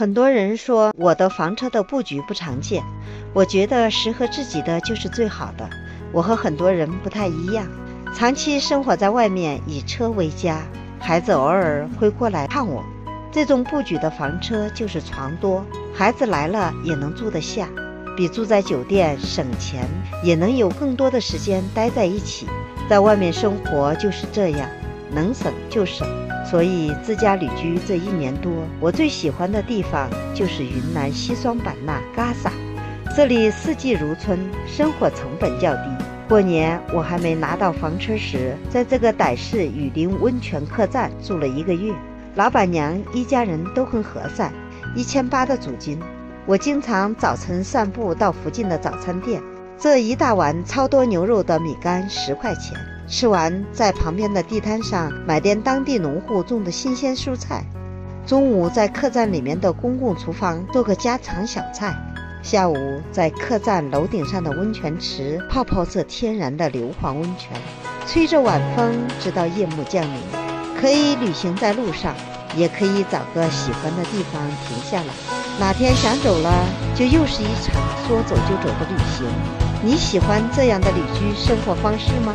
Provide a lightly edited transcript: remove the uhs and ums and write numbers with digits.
很多人说我的房车的布局不常见，我觉得适合自己的就是最好的。我和很多人不太一样，长期生活在外面，以车为家，孩子偶尔会过来看我。这种布局的房车就是床多，孩子来了也能住得下，比住在酒店省钱，也能有更多的时间待在一起。在外面生活就是这样，能省就省。所以自驾旅居这一年多，我最喜欢的地方就是云南西双版纳嘎萨，这里四季如春，生活成本较低。过年我还没拿到房车时，在这个傣式雨林温泉客栈住了一个月，老板娘一家人都很和善，1800的租金。我经常早晨散步到附近的早餐店，这一大碗超多牛肉的米干10块钱，吃完在旁边的地摊上买点当地农户种的新鲜蔬菜，中午在客栈里面的公共厨房做个家常小菜，下午在客栈楼顶上的温泉池泡泡这天然的硫磺温泉，吹着晚风直到夜幕降临。可以旅行在路上，也可以找个喜欢的地方停下来，哪天想走了就又是一场说走就走的旅行。你喜欢这样的旅居生活方式吗？